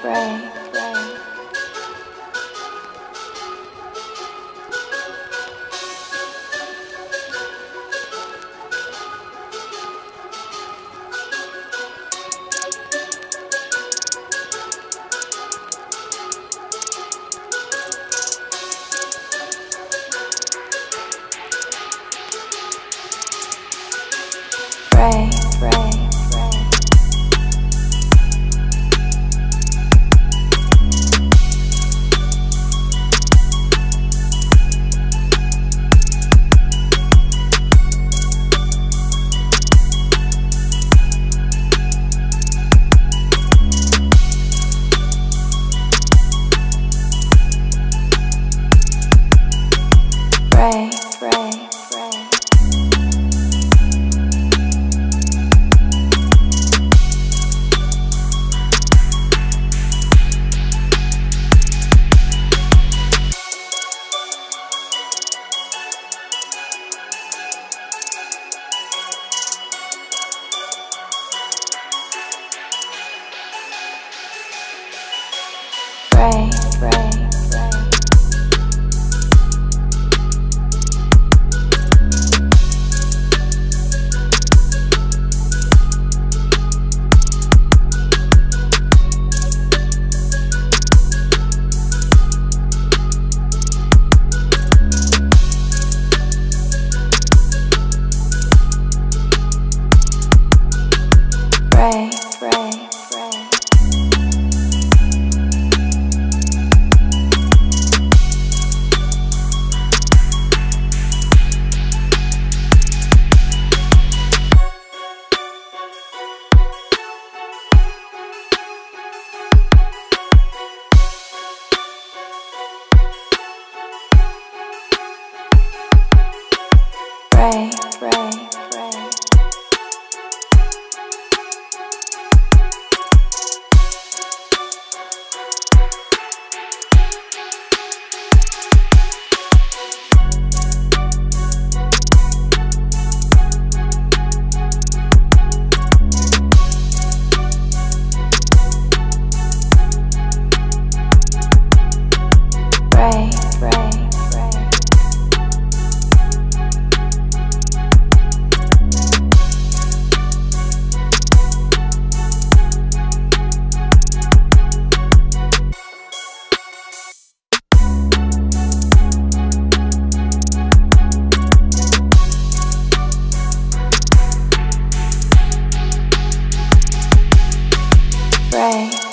pray.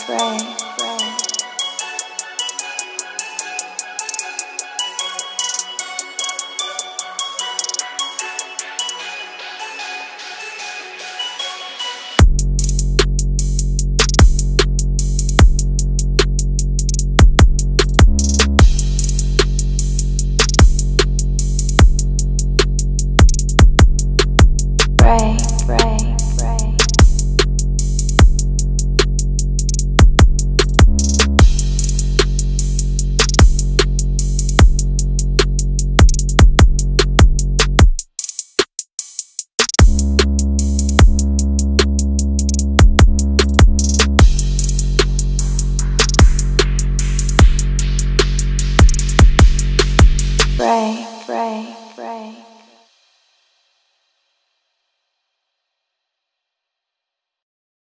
Pray.